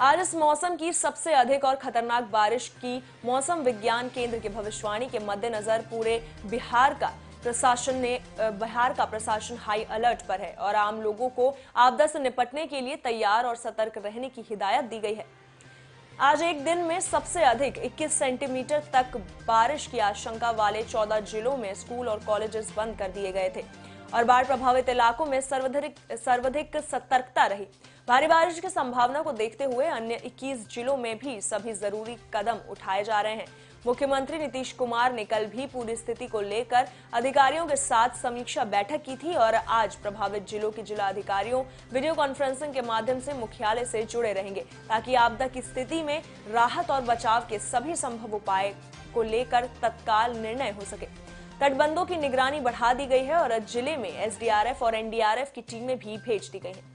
आज इस मौसम की सबसे अधिक और खतरनाक बारिश की मौसम विज्ञान केंद्र की भविष्यवाणी के मद्देनजर पूरे बिहार का प्रशासन हाई अलर्ट पर है और आम लोगों को आपदा से निपटने के लिए तैयार और सतर्क रहने की हिदायत दी गई है। आज एक दिन में सबसे अधिक 21 सेंटीमीटर तक बारिश की आशंका वाले 14 जिलों में स्कूल और कॉलेजेस बंद कर दिए गए थे और बाढ़ प्रभावित इलाकों में सर्वाधिक सतर्कता रही। भारी बारिश की संभावना को देखते हुए अन्य 21 जिलों में भी सभी जरूरी कदम उठाए जा रहे हैं। मुख्यमंत्री नीतीश कुमार ने कल भी पूरी स्थिति को लेकर अधिकारियों के साथ समीक्षा बैठक की थी और आज प्रभावित जिलों के जिलाधिकारियों वीडियो कॉन्फ्रेंसिंग के माध्यम से मुख्यालय से जुड़े रहेंगे ताकि आपदा की स्थिति में राहत और बचाव के सभी संभव उपाय को लेकर तत्काल निर्णय हो सके। तटबंधों की निगरानी बढ़ा दी गई है और जिले में एसडीआरएफ और एनडीआरएफ की टीमें भी भेज दी गई हैं।